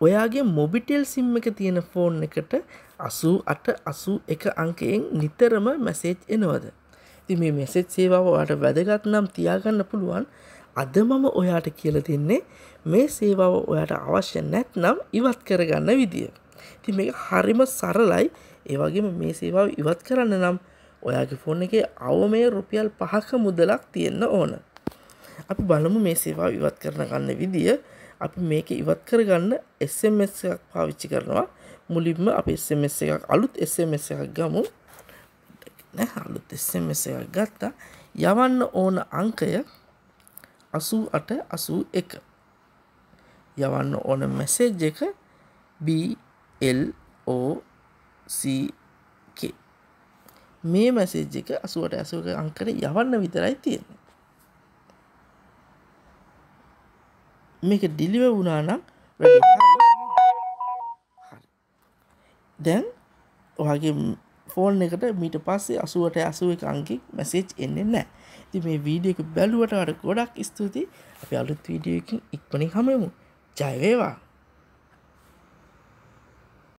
ඔයාගේ මොබිටෙල් සිම් එක තියෙන ෆෝන් එකට 8881 අංකයෙන් නිතරම මැසේජ් එනවද? ඉතින් මේ මැසේජ් සේවාව ඔයාට වැදගත් නම් තියාගන්න පුළුවන්. අද මම ඔයාට කියලා දෙන්නේ මේ සේවාව ඔයාට අවශ්‍ය නැත්නම් ඉවත් කරගන්න විදිය. ඉතින් මේක හරිම සරලයි. ඒ වගේම මේ සේවාව ඉවත් කරන්න නම් ඔයාගේ ෆෝන් එකේ අවමේ රුපියල් 5ක මුදලක් තියෙන්න ඕන. අපි බලමු මේ සේවාව ඉවත් කරගන්න විදිය. අපි මේක ඉවත් කරගන්න SMS එකක් පාවිච්චි කරනවා. මුලින්ම අපි SMS එකක් අලුත් SMS එකක් ගමු. අලුත් SMS එකක් ගත්තා. යවන්න ඕන අංකය 8881. යවන්න ඕන මැසේජ් එක BLOCK. මේ මැසේජ් එක 8881 අංකයට යවන්න විතරයි තියෙන්නේ. මේක ඩිලිවර් වුණා නම් වැඩි හරි. දැන් ඔයාගේ ෆෝන් එකට මීට පස්සේ 8881 අංකෙ මැසේජ් එන්නේ නැහැ. ඉතින් මේ වීඩියෝ එක බැලුවට වඩා ගොඩක් ස්තුතියි. අපි අලුත් වීඩියෝ එකකින් ඉක්මනින් හමු වෙමු. ජය වේවා.